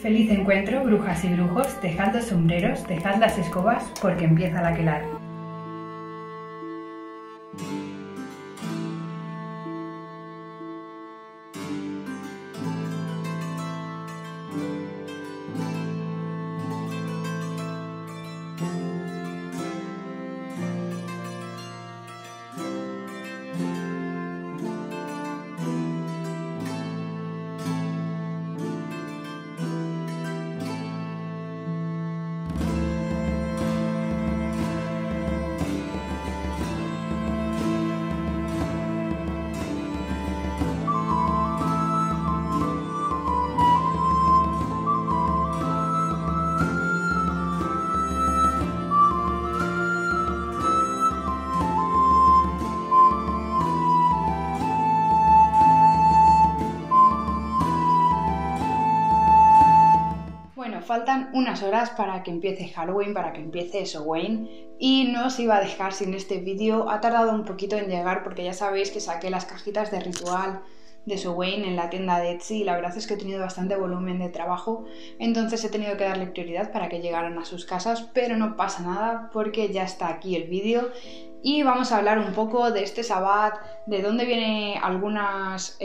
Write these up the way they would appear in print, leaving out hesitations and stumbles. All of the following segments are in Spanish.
Feliz encuentro, brujas y brujos, dejad los sombreros, dejad las escobas, porque empieza la aquelarre. Faltan unas horas para que empiece Halloween, para que empiece Samhain, y no os iba a dejar sin este vídeo. Ha tardado un poquito en llegar porque ya sabéis que saqué las cajitas de ritual de Samhain en la tienda de Etsy y la verdad es que he tenido bastante volumen de trabajo, entonces he tenido que darle prioridad para que llegaran a sus casas, pero no pasa nada porque ya está aquí el vídeo. Y vamos a hablar un poco de este sabbat, de dónde vienen algunas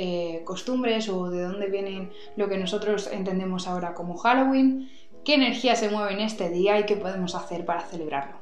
costumbres o de dónde vienen lo que nosotros entendemos ahora como Halloween, qué energía se mueve en este día y qué podemos hacer para celebrarlo.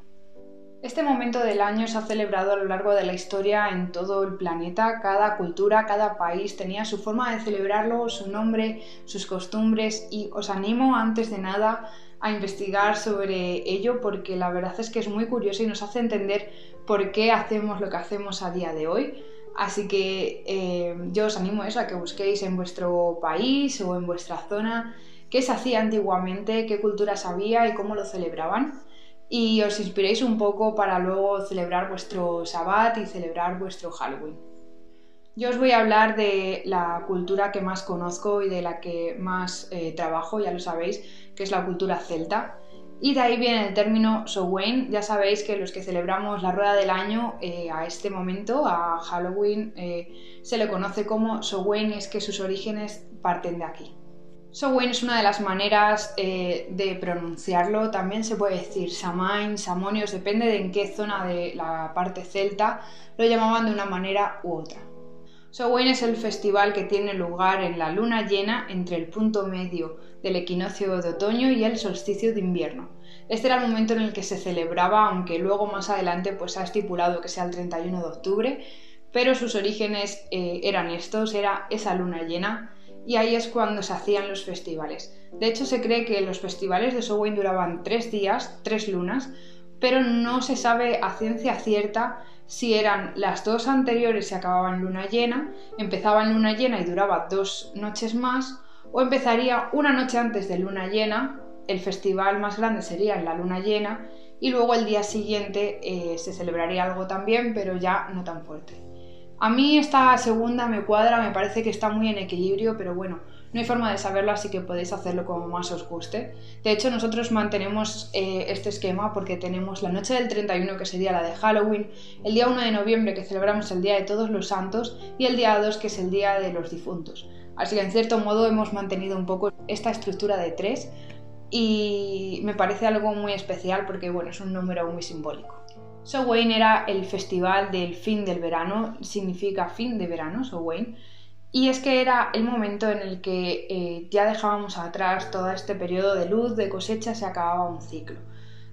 Este momento del año se ha celebrado a lo largo de la historia en todo el planeta. Cada cultura, cada país tenía su forma de celebrarlo, su nombre, sus costumbres, y os animo antes de nada a investigar sobre ello porque la verdad es que es muy curioso y nos hace entender por qué hacemos lo que hacemos a día de hoy. Así que yo os animo a que busquéis en vuestro país o en vuestra zona qué se hacía antiguamente, qué culturas había y cómo lo celebraban, y os inspiréis un poco para luego celebrar vuestro sabbat y celebrar vuestro Halloween. Yo os voy a hablar de la cultura que más conozco y de la que más trabajo, ya lo sabéis, que es la cultura celta. Y de ahí viene el término Samhain. Ya sabéis que los que celebramos la Rueda del Año a este momento, a Halloween, se le conoce como Samhain, y es que sus orígenes parten de aquí. Samhain es una de las maneras de pronunciarlo. También se puede decir Samhain, Samonios, depende de en qué zona de la parte celta lo llamaban de una manera u otra. Samhain es el festival que tiene lugar en la luna llena entre el punto medio del equinoccio de otoño y el solsticio de invierno. Este era el momento en el que se celebraba, aunque luego más adelante pues, se ha estipulado que sea el 31 de octubre, pero sus orígenes eran estos, era esa luna llena, y ahí es cuando se hacían los festivales. De hecho se cree que los festivales de Samhain duraban 3 días, 3 lunas, pero no se sabe a ciencia cierta si eran las 2 anteriores y acababan luna llena, empezaba en luna llena y duraba 2 noches más, o empezaría una noche antes de luna llena, el festival más grande sería en la luna llena, y luego el día siguiente se celebraría algo también, pero ya no tan fuerte. A mí esta segunda me cuadra, me parece que está muy en equilibrio, pero bueno, no hay forma de saberlo, así que podéis hacerlo como más os guste. De hecho, nosotros mantenemos este esquema porque tenemos la noche del 31, que sería la de Halloween, el día 1 de noviembre, que celebramos el Día de Todos los Santos, y el día 2, que es el Día de los Difuntos. Así que, en cierto modo, hemos mantenido un poco esta estructura de 3, y me parece algo muy especial porque, bueno, es un número muy simbólico. Samhain era el festival del fin del verano, significa fin de verano, Samhain. Y es que era el momento en el que ya dejábamos atrás todo este periodo de luz, de cosecha, se acababa un ciclo.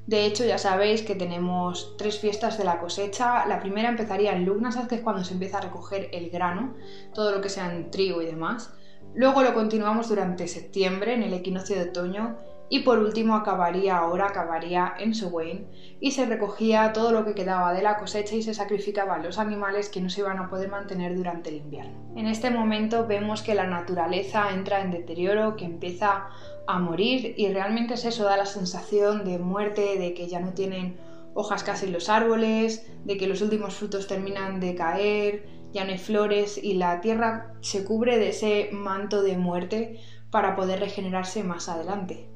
De hecho, ya sabéis que tenemos 3 fiestas de la cosecha. La primera empezaría en Lugnasad, que es cuando se empieza a recoger el grano, todo lo que sea en trigo y demás. Luego lo continuamos durante septiembre, en el equinoccio de otoño. Y por último acabaría en Samhain, y se recogía todo lo que quedaba de la cosecha y se sacrificaban los animales que no se iban a poder mantener durante el invierno. En este momento vemos que la naturaleza entra en deterioro, que empieza a morir, y realmente es eso, da la sensación de muerte, de que ya no tienen hojas casi los árboles, de que los últimos frutos terminan de caer, ya no hay flores y la tierra se cubre de ese manto de muerte para poder regenerarse más adelante.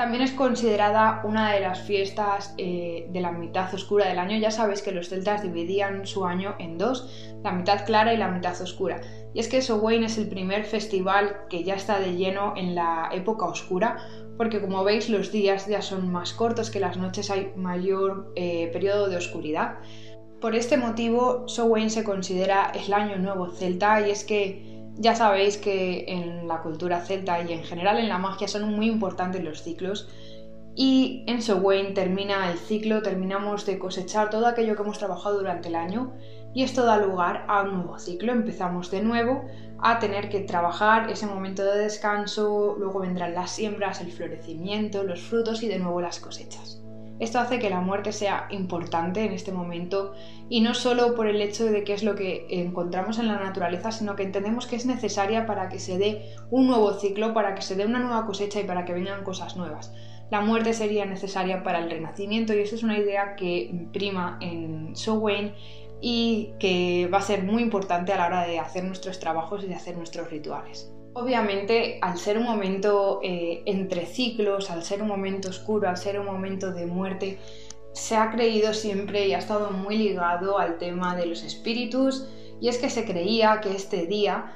También es considerada una de las fiestas de la mitad oscura del año. Ya sabéis que los celtas dividían su año en dos, la mitad clara y la mitad oscura. Y es que Samhain es el primer festival que ya está de lleno en la época oscura, porque como veis los días ya son más cortos que las noches, hay mayor periodo de oscuridad. Por este motivo, Samhain se considera el año nuevo celta, y es que ya sabéis que en la cultura celta y en general en la magia son muy importantes los ciclos, y en Samhain termina el ciclo, terminamos de cosechar todo aquello que hemos trabajado durante el año y esto da lugar a un nuevo ciclo. Empezamos de nuevo a tener que trabajar, ese momento de descanso, luego vendrán las siembras, el florecimiento, los frutos y de nuevo las cosechas. Esto hace que la muerte sea importante en este momento, y no solo por el hecho de que es lo que encontramos en la naturaleza, sino que entendemos que es necesaria para que se dé un nuevo ciclo, para que se dé una nueva cosecha y para que vengan cosas nuevas. La muerte sería necesaria para el renacimiento, y eso es una idea que prima en Samhain y que va a ser muy importante a la hora de hacer nuestros trabajos y de hacer nuestros rituales. Obviamente, al ser un momento entre ciclos, al ser un momento oscuro, al ser un momento de muerte, se ha creído siempre y ha estado muy ligado al tema de los espíritus, y es que se creía que este día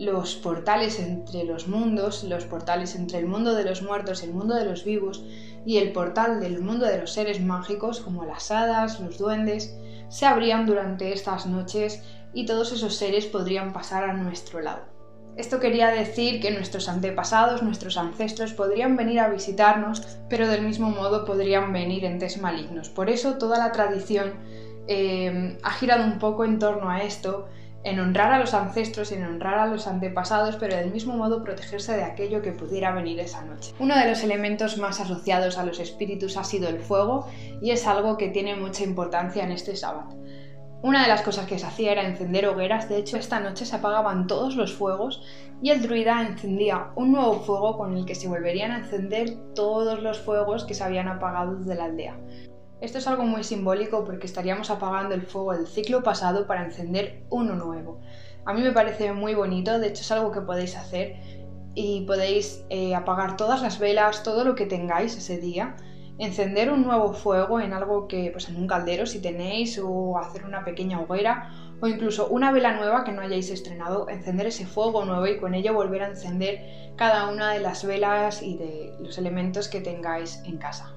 los portales entre los mundos, los portales entre el mundo de los muertos, el mundo de los vivos y el portal del mundo de los seres mágicos como las hadas, los duendes, se abrían durante estas noches y todos esos seres podrían pasar a nuestro lado. Esto quería decir que nuestros antepasados, nuestros ancestros, podrían venir a visitarnos, pero del mismo modo podrían venir entes malignos. Por eso toda la tradición ha girado un poco en torno a esto, en honrar a los ancestros, en honrar a los antepasados, pero del mismo modo protegerse de aquello que pudiera venir esa noche. Uno de los elementos más asociados a los espíritus ha sido el fuego, y es algo que tiene mucha importancia en este sábado. Una de las cosas que se hacía era encender hogueras, de hecho esta noche se apagaban todos los fuegos y el druida encendía un nuevo fuego con el que se volverían a encender todos los fuegos que se habían apagado de la aldea. Esto es algo muy simbólico porque estaríamos apagando el fuego del ciclo pasado para encender uno nuevo. A mí me parece muy bonito, de hecho es algo que podéis hacer y podéis apagar todas las velas, todo lo que tengáis ese día, encender un nuevo fuego en algo que, pues en un caldero si tenéis, o hacer una pequeña hoguera, o incluso una vela nueva que no hayáis estrenado, encender ese fuego nuevo y con ello volver a encender cada una de las velas y de los elementos que tengáis en casa.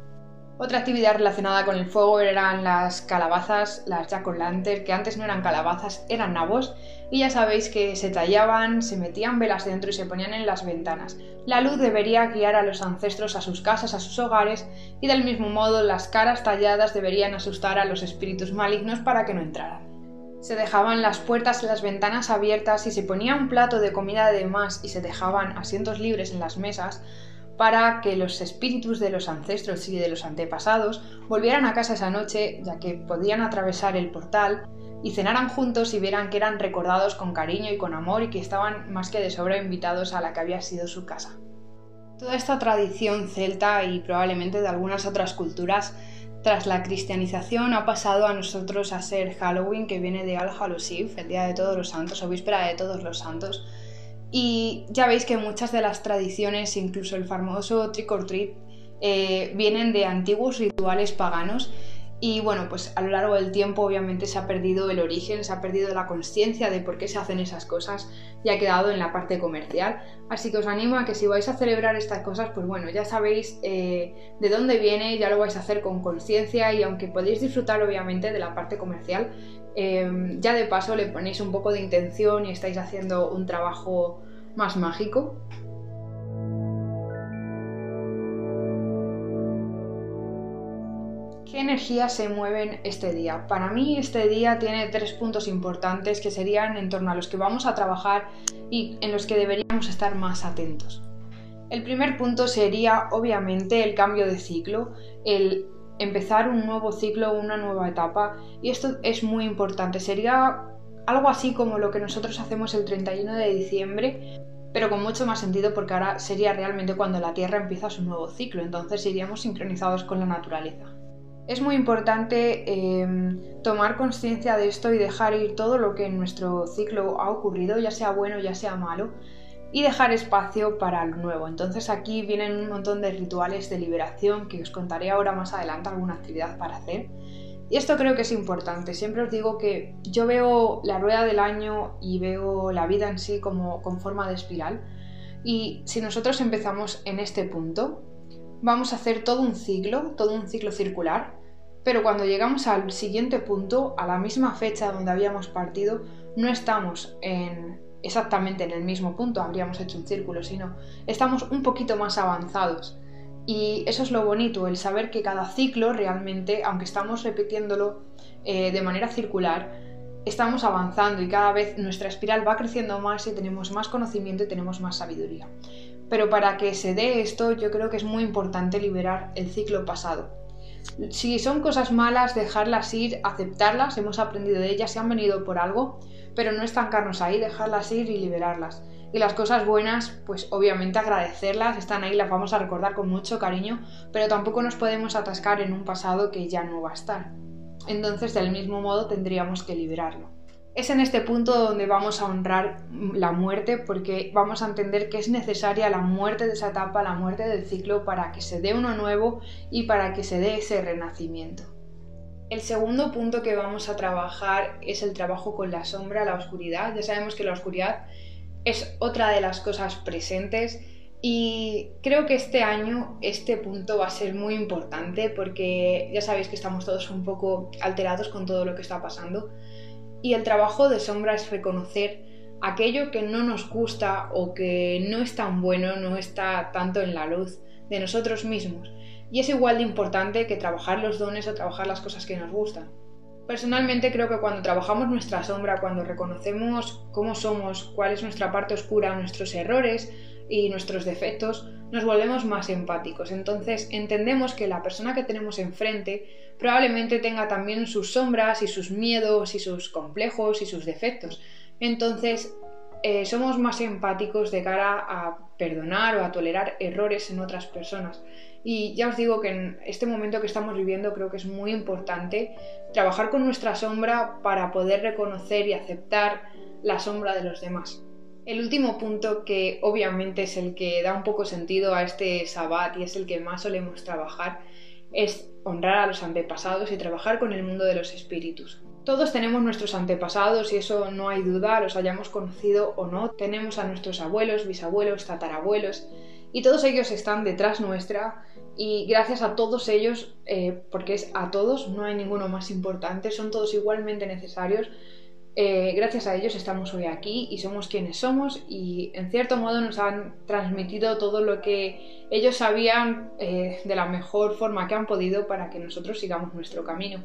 Otra actividad relacionada con el fuego eran las calabazas, las jack-o'-lantern, que antes no eran calabazas, eran nabos, y ya sabéis que se tallaban, se metían velas dentro y se ponían en las ventanas. La luz debería guiar a los ancestros a sus casas, a sus hogares, y del mismo modo las caras talladas deberían asustar a los espíritus malignos para que no entraran. Se dejaban las puertas y las ventanas abiertas, y se ponía un plato de comida de más y se dejaban asientos libres en las mesas, para que los espíritus de los ancestros y de los antepasados volvieran a casa esa noche, ya que podían atravesar el portal, y cenaran juntos y vieran que eran recordados con cariño y con amor y que estaban más que de sobra invitados a la que había sido su casa. Toda esta tradición celta y probablemente de algunas otras culturas, tras la cristianización, ha pasado a nosotros a ser Halloween, que viene de All Hallows Eve, el día de todos los santos o víspera de todos los santos. Y ya veis que muchas de las tradiciones, incluso el famoso trick or treat, vienen de antiguos rituales paganos, y bueno, pues a lo largo del tiempo obviamente se ha perdido el origen, se ha perdido la conciencia de por qué se hacen esas cosas y ha quedado en la parte comercial. Así que os animo a que si vais a celebrar estas cosas, pues bueno, ya sabéis de dónde viene, ya lo vais a hacer con conciencia, y aunque podéis disfrutar obviamente de la parte comercial, ya de paso le ponéis un poco de intención y estáis haciendo un trabajo más mágico. ¿Qué energías se mueven este día? Para mí este día tiene tres puntos importantes que serían en torno a los que vamos a trabajar y en los que deberíamos estar más atentos. El primer punto sería obviamente el cambio de ciclo, el empezar un nuevo ciclo, una nueva etapa, y esto es muy importante. Sería algo así como lo que nosotros hacemos el 31 de diciembre, pero con mucho más sentido porque ahora sería realmente cuando la Tierra empieza su nuevo ciclo, entonces iríamos sincronizados con la naturaleza. Es muy importante tomar conciencia de esto y dejar ir todo lo que en nuestro ciclo ha ocurrido, ya sea bueno, ya sea malo, y dejar espacio para lo nuevo. Entonces aquí vienen un montón de rituales de liberación que os contaré ahora más adelante, alguna actividad para hacer. Y esto creo que es importante. Siempre os digo que yo veo la rueda del año y veo la vida en sí como con forma de espiral. Y si nosotros empezamos en este punto, vamos a hacer todo un ciclo circular. Pero cuando llegamos al siguiente punto, a la misma fecha donde habíamos partido, no estamos exactamente en el mismo punto, habríamos hecho un círculo, sino estamos un poquito más avanzados. Y eso es lo bonito, el saber que cada ciclo realmente, aunque estamos repitiéndolo de manera circular, estamos avanzando y cada vez nuestra espiral va creciendo más y tenemos más conocimiento y tenemos más sabiduría. Pero para que se dé esto, yo creo que es muy importante liberar el ciclo pasado. Si son cosas malas, dejarlas ir, aceptarlas, hemos aprendido de ellas, se han venido por algo, pero no estancarnos ahí, dejarlas ir y liberarlas. Y las cosas buenas, pues obviamente agradecerlas, están ahí, las vamos a recordar con mucho cariño, pero tampoco nos podemos atascar en un pasado que ya no va a estar. Entonces, del mismo modo, tendríamos que liberarlo. Es en este punto donde vamos a honrar la muerte, porque vamos a entender que es necesaria la muerte de esa etapa, la muerte del ciclo, para que se dé uno nuevo y para que se dé ese renacimiento. El segundo punto que vamos a trabajar es el trabajo con la sombra, la oscuridad. Ya sabemos que la oscuridad es otra de las cosas presentes y creo que este año este punto va a ser muy importante porque ya sabéis que estamos todos un poco alterados con todo lo que está pasando. Y el trabajo de sombra es reconocer aquello que no nos gusta o que no es tan bueno, no está tanto en la luz de nosotros mismos. Y es igual de importante que trabajar los dones o trabajar las cosas que nos gustan. Personalmente creo que cuando trabajamos nuestra sombra, cuando reconocemos cómo somos, cuál es nuestra parte oscura, nuestros errores y nuestros defectos, nos volvemos más empáticos. Entonces entendemos que la persona que tenemos enfrente probablemente tenga también sus sombras y sus miedos y sus complejos y sus defectos. Entonces somos más empáticos de cara a perdonar o a tolerar errores en otras personas. Y ya os digo que en este momento que estamos viviendo creo que es muy importante trabajar con nuestra sombra para poder reconocer y aceptar la sombra de los demás. El último punto, que obviamente es el que da un poco sentido a este sabbat y es el que más solemos trabajar, es honrar a los antepasados y trabajar con el mundo de los espíritus. Todos tenemos nuestros antepasados y eso no hay duda, los hayamos conocido o no. Tenemos a nuestros abuelos, bisabuelos, tatarabuelos y todos ellos están detrás nuestra y gracias a todos ellos, porque es a todos, no hay ninguno más importante, son todos igualmente necesarios. Gracias a ellos estamos hoy aquí y somos quienes somos y en cierto modo nos han transmitido todo lo que ellos sabían de la mejor forma que han podido para que nosotros sigamos nuestro camino.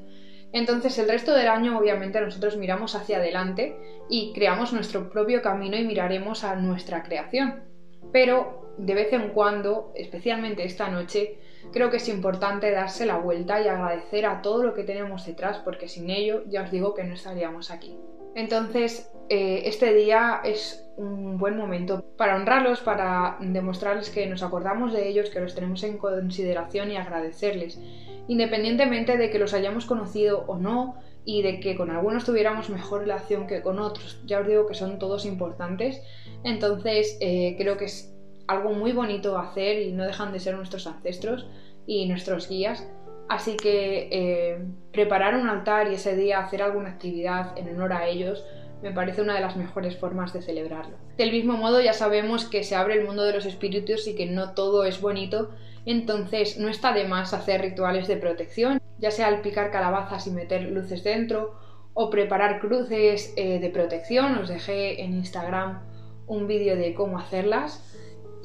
Entonces el resto del año obviamente nosotros miramos hacia adelante y creamos nuestro propio camino y miraremos a nuestra creación. Pero de vez en cuando, especialmente esta noche, creo que es importante darse la vuelta y agradecer a todo lo que tenemos detrás porque sin ello ya os digo que no estaríamos aquí. Entonces este día es un buen momento para honrarlos, para demostrarles que nos acordamos de ellos, que los tenemos en consideración y agradecerles, independientemente de que los hayamos conocido o no y de que con algunos tuviéramos mejor relación que con otros. Ya os digo que son todos importantes, entonces creo que es algo muy bonito hacer y no dejan de ser nuestros ancestros y nuestros guías. Así que preparar un altar y ese día hacer alguna actividad en honor a ellos me parece una de las mejores formas de celebrarlo. Del mismo modo ya sabemos que se abre el mundo de los espíritus y que no todo es bonito, entonces no está de más hacer rituales de protección, ya sea el picar calabazas y meter luces dentro o preparar cruces de protección. Os dejé en Instagram un vídeo de cómo hacerlas.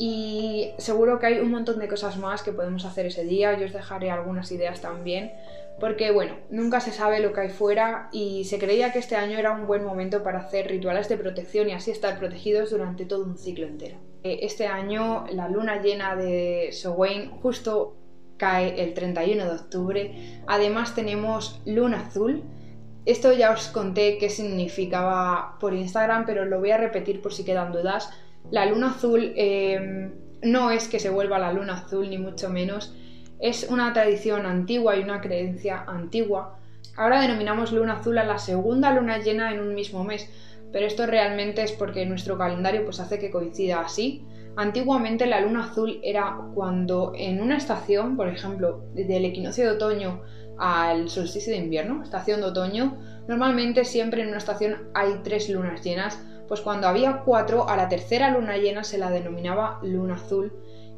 Y seguro que hay un montón de cosas más que podemos hacer ese día. Yo os dejaré algunas ideas también, porque bueno, nunca se sabe lo que hay fuera y se creía que este año era un buen momento para hacer rituales de protección y así estar protegidos durante todo un ciclo entero. Este año la luna llena de Samhain justo cae el 31 de octubre. Además tenemos luna azul. Esto ya os conté qué significaba por Instagram, pero lo voy a repetir por si quedan dudas. La luna azul no es que se vuelva la luna azul, ni mucho menos. Es una tradición antigua y una creencia antigua. Ahora denominamos luna azul a la segunda luna llena en un mismo mes, pero esto realmente es porque nuestro calendario pues hace que coincida así. Antiguamente la luna azul era cuando en una estación, por ejemplo, desde el equinoccio de otoño al solsticio de invierno, estación de otoño, normalmente siempre en una estación hay 3 lunas llenas, pues cuando había 4, a la tercera luna llena se la denominaba luna azul,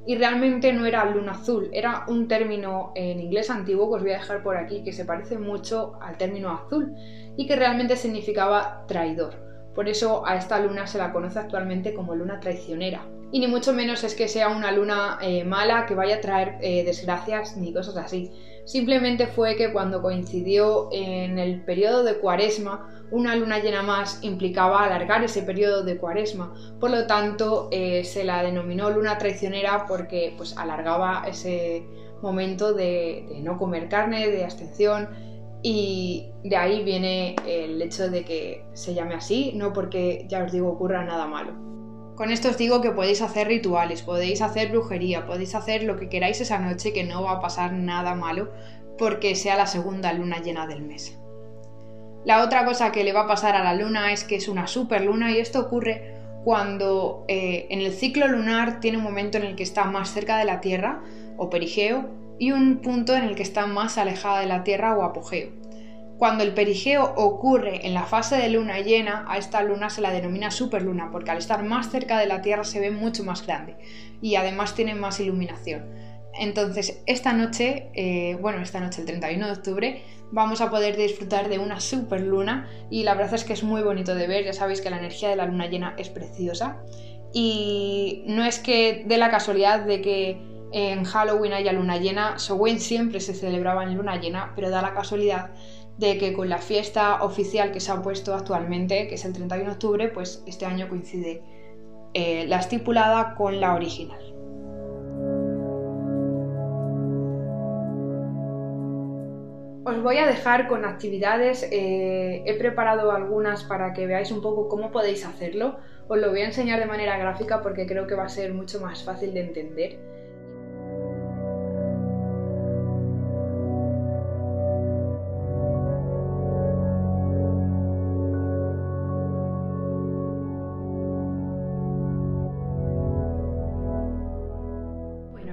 y realmente no era luna azul, era un término en inglés antiguo que os voy a dejar por aquí que se parece mucho al término azul y que realmente significaba traidor. Por eso a esta luna se la conoce actualmente como luna traicionera. Y ni mucho menos es que sea una luna mala que vaya a traer desgracias ni cosas así. Simplemente fue que cuando coincidió en el periodo de cuaresma, una luna llena más implicaba alargar ese periodo de cuaresma. Por lo tanto, se la denominó luna traicionera porque pues, alargaba ese momento de no comer carne, de abstención, y de ahí viene el hecho de que se llame así, no porque, ya os digo, ocurra nada malo. Con esto os digo que podéis hacer rituales, podéis hacer brujería, podéis hacer lo que queráis esa noche que no va a pasar nada malo porque sea la segunda luna llena del mes. La otra cosa que le va a pasar a la luna es que es una superluna y esto ocurre cuando en el ciclo lunar tiene un momento en el que está más cerca de la Tierra o perigeo y un punto en el que está más alejada de la Tierra o apogeo. Cuando el perigeo ocurre en la fase de luna llena, a esta luna se la denomina superluna, porque al estar más cerca de la Tierra se ve mucho más grande y además tiene más iluminación. Entonces esta noche, el 31 de octubre, vamos a poder disfrutar de una superluna y la verdad es que es muy bonito de ver, ya sabéis que la energía de la luna llena es preciosa y no es que dé la casualidad de que en Halloween haya luna llena, Samhain siempre se celebraba en luna llena, pero da la casualidad de que con la fiesta oficial que se ha puesto actualmente, que es el 31 de octubre, pues este año coincide la estipulada con la original. Os voy a dejar con actividades, he preparado algunas para que veáis un poco cómo podéis hacerlo. Os lo voy a enseñar de manera gráfica porque creo que va a ser mucho más fácil de entender.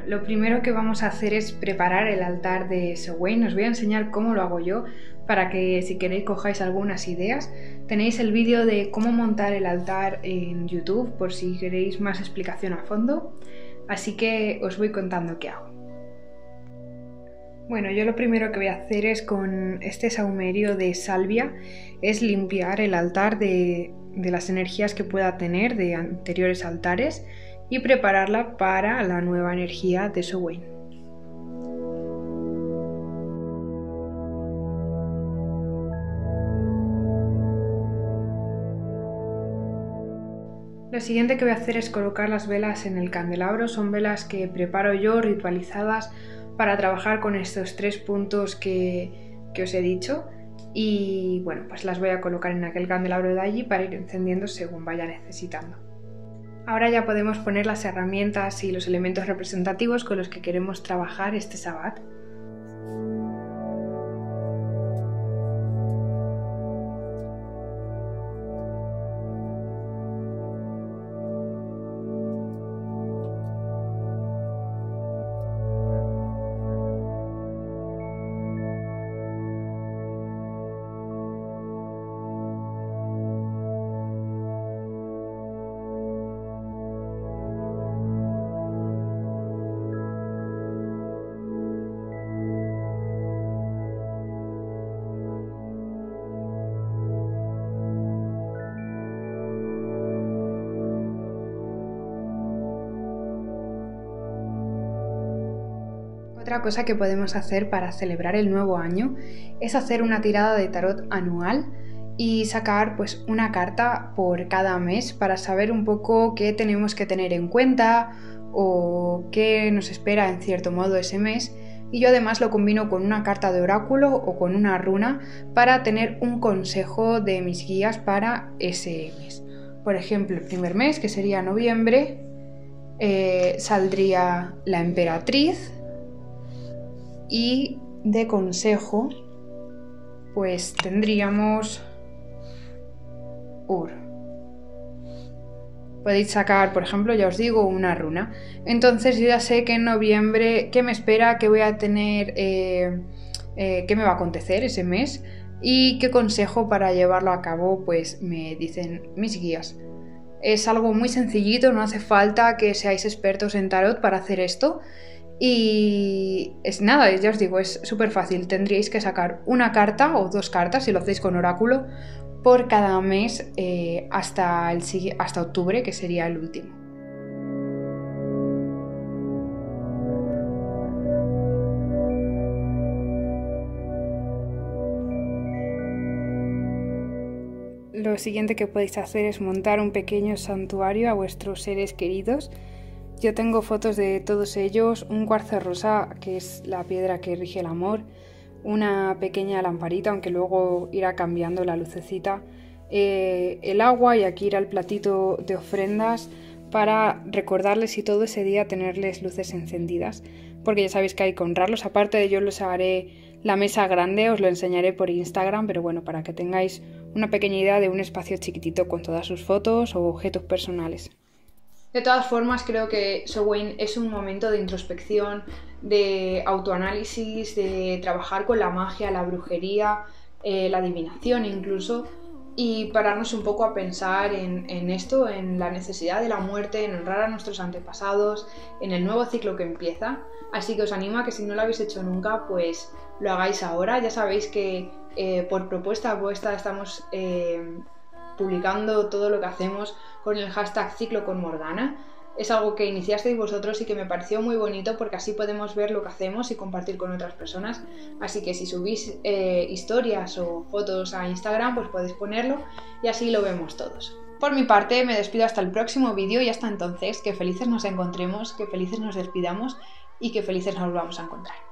Lo primero que vamos a hacer es preparar el altar de Samhain. Os voy a enseñar cómo lo hago yo para que si queréis cojáis algunas ideas. Tenéis el vídeo de cómo montar el altar en YouTube por si queréis más explicación a fondo. Así que os voy contando qué hago. Bueno, yo lo primero que voy a hacer es con este sahumerio de salvia es limpiar el altar de las energías que pueda tener de anteriores altares y prepararla para la nueva energía de Samhain. Lo siguiente que voy a hacer es colocar las velas en el candelabro. Son velas que preparo yo, ritualizadas, para trabajar con estos 3 puntos que os he dicho. Y bueno, pues las voy a colocar en aquel candelabro de allí para ir encendiendo según vaya necesitando. Ahora ya podemos poner las herramientas y los elementos representativos con los que queremos trabajar este Sabbat. Otra cosa que podemos hacer para celebrar el nuevo año es hacer una tirada de tarot anual y sacar pues una carta por cada mes para saber un poco qué tenemos que tener en cuenta o qué nos espera en cierto modo ese mes, y yo además lo combino con una carta de oráculo o con una runa para tener un consejo de mis guías para ese mes. Por ejemplo, el primer mes, que sería noviembre, saldría la emperatriz. Y de consejo, pues tendríamos Ur. podéis sacar, por ejemplo, ya os digo, una runa. Entonces yo ya sé que en noviembre, qué me espera, qué voy a tener, qué me va a acontecer ese mes y qué consejo para llevarlo a cabo pues me dicen mis guías. Es algo muy sencillito, no hace falta que seáis expertos en tarot para hacer esto. Y es nada, ya os digo, es súper fácil. Tendríais que sacar una carta o dos cartas, si lo hacéis con oráculo, por cada mes hasta octubre, que sería el último. Lo siguiente que podéis hacer es montar un pequeño santuario a vuestros seres queridos. Yo tengo fotos de todos ellos, un cuarzo rosa, que es la piedra que rige el amor, una pequeña lamparita, aunque luego irá cambiando la lucecita, el agua, y aquí irá el platito de ofrendas para recordarles y todo ese día tenerles luces encendidas, porque ya sabéis que hay que honrarlos. Aparte de yo los haré la mesa grande, os lo enseñaré por Instagram, pero bueno, para que tengáis una pequeña idea de un espacio chiquitito con todas sus fotos o objetos personales. De todas formas, creo que Samhain es un momento de introspección, de autoanálisis, de trabajar con la magia, la brujería, la adivinación incluso, y pararnos un poco a pensar en esto, en la necesidad de la muerte, en honrar a nuestros antepasados, en el nuevo ciclo que empieza. Así que os animo a que si no lo habéis hecho nunca, pues lo hagáis ahora. Ya sabéis que por propuesta vuestra estamos publicando todo lo que hacemos con el hashtag Ciclo con Morgana. Es algo que iniciasteis vosotros y que me pareció muy bonito, porque así podemos ver lo que hacemos y compartir con otras personas. Así que si subís historias o fotos a Instagram, pues podéis ponerlo y así lo vemos todos. Por mi parte, me despido hasta el próximo vídeo y hasta entonces, que felices nos encontremos, que felices nos despidamos y que felices nos volvamos a encontrar.